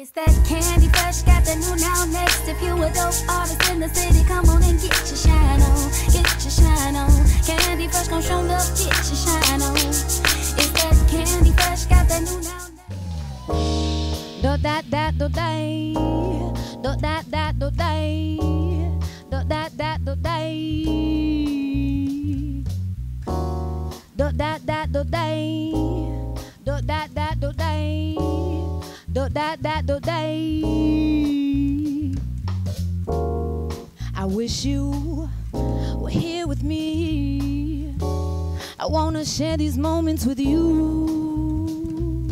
It's that Candy Fresh, got the new now next. If you a dope artist in the city, come on and get your shine on, get your shine on. Candy Fresh gon' show up, get your shine on. It's that Candy Fresh, got the new now next. Do that do day, do that do day, do that do day, do that do day, do that do day. Do that do day. I wish you were here with me. I wanna share these moments with you.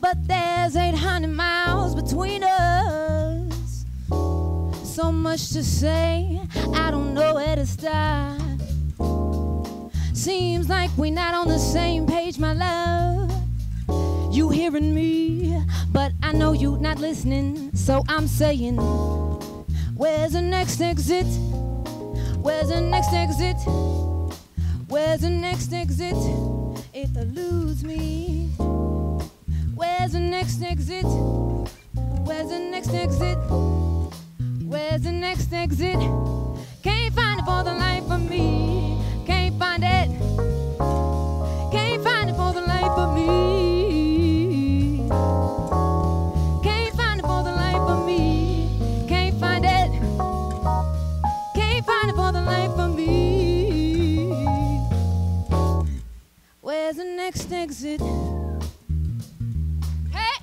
But there's 800 miles between us. So much to say, I don't know where to start. Seems like we're not on the same page, my love. You hearing me, but I know you not listening, so I'm saying, where's the next exit? Where's the next exit? Where's the next exit? It eludes me. Where's the next exit? Where's the next exit? Where's the next exit? Can't find it for the life of me. Can't find it. Can't find it for the life of me. Exit. Hey,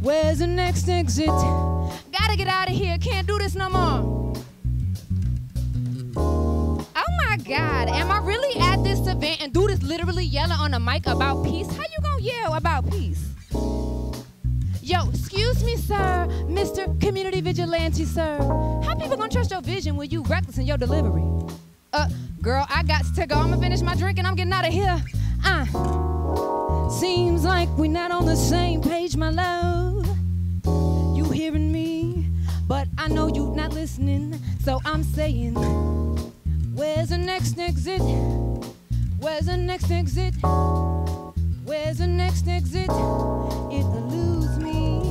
where's the next exit? Gotta get out of here, can't do this no more. Oh my God, am I really at this event and dude is literally yelling on the mic about peace? How you gonna yell about peace? Yo, excuse me, sir, Mr. Community Vigilante, sir. How people gonna trust your vision when you reckless in your delivery? Girl, I got to go, I'ma finish my drink and I'm getting out of here. Seems like we're not on the same page, my love. You hearing me, but I know you not listening, so I'm saying, where's the next exit? Where's the next exit? Where's the next exit? It eludes me.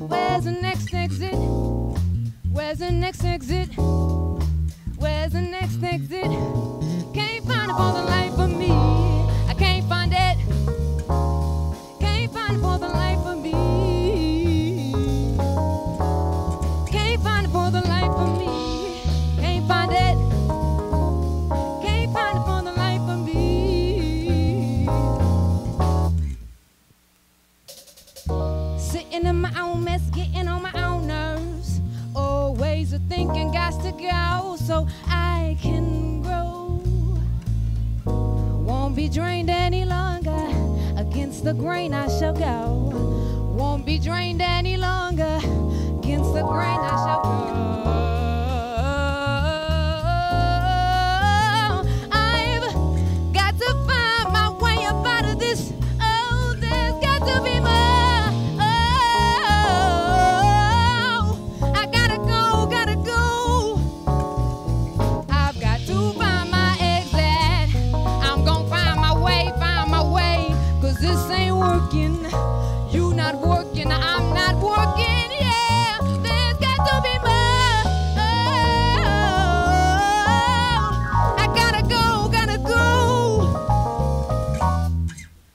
Where's the next exit? Where's the next exit? Where's the next exit? Can't find it for the life of me. I can't find it. Can't find it for the life of me. Can't find it for the life of me. Can't find it. Can't find it for the life of me. Sitting in my own mess, getting on my own nerves. Always a thinking, gots to go so I can grow. Won't be drained any longer, against the grain I shall go. Won't be drained any longer, against the grain I shall go. I've got to find my way up out of this. Oh, there's got to be more.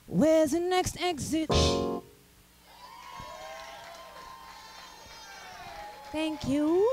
Where's the next exit? Thank you.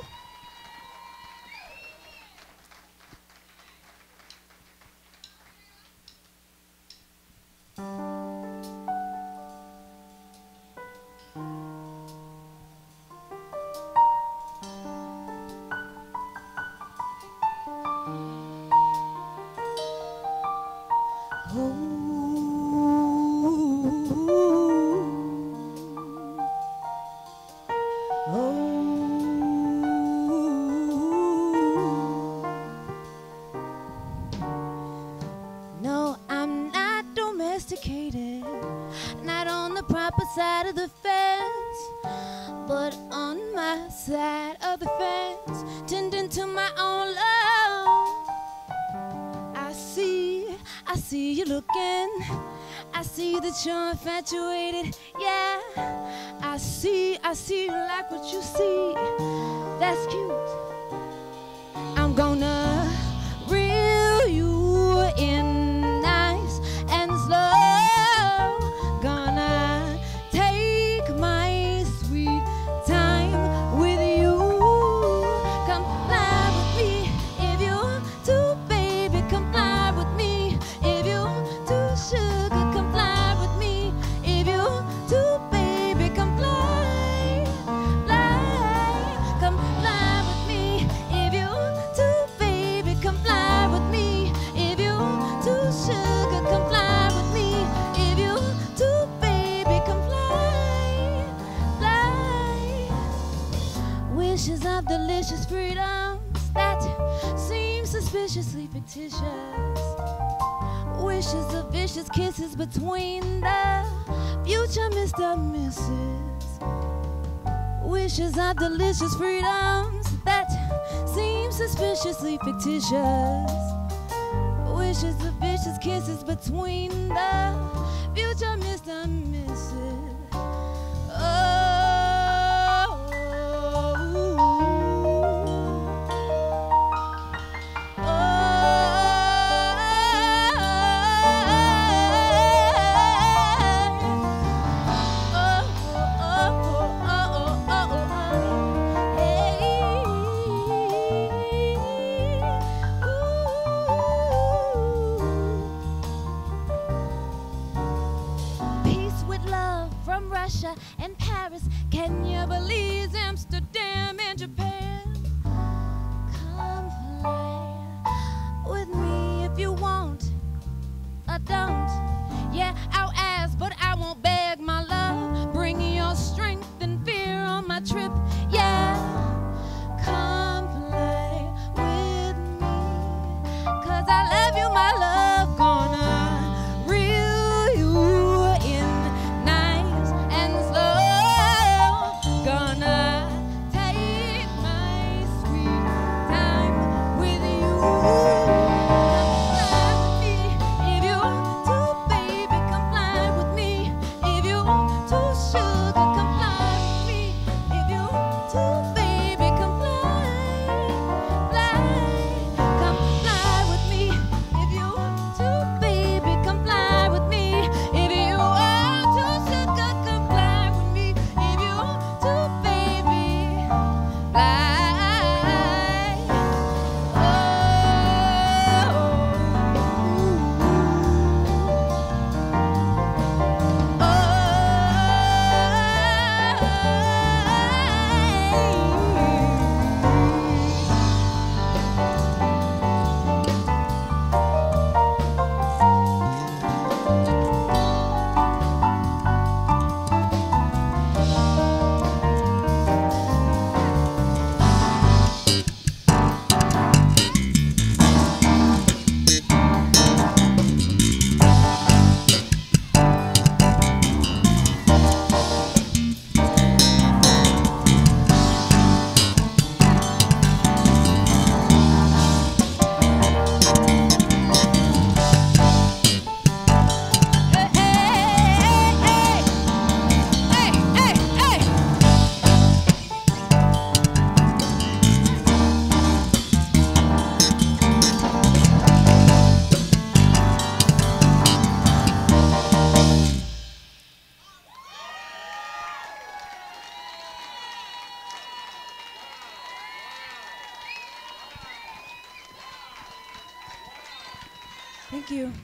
Not on the proper side of the fence, but on my side of the fence, tending to my own love. I see you looking. I see that you're infatuated, yeah. I see you like what you see. That's cute. I'm gonna reel you in nice and slow. Gonna take my sweet time with you. Come fly with me if you do, baby. Come fly with me if you do, sugar. Come fly with me if you do, baby. Wishes of delicious freedoms that seem suspiciously fictitious. Wishes of vicious kisses between the future Mr. and Mrs. Wishes of delicious freedoms that seem suspiciously fictitious. Wishes of vicious kisses between the future Mr. and Mrs. Oh. Russia and Paris, Kenya, Belize, Amsterdam and Japan. Come fly with me if you want or don't. Yeah, I'll ask, but I won't beg, my love. Bring your strength and fear on my trip. Yeah, come fly with me, 'cause I love you, my love. Gonna reel you. Thank you.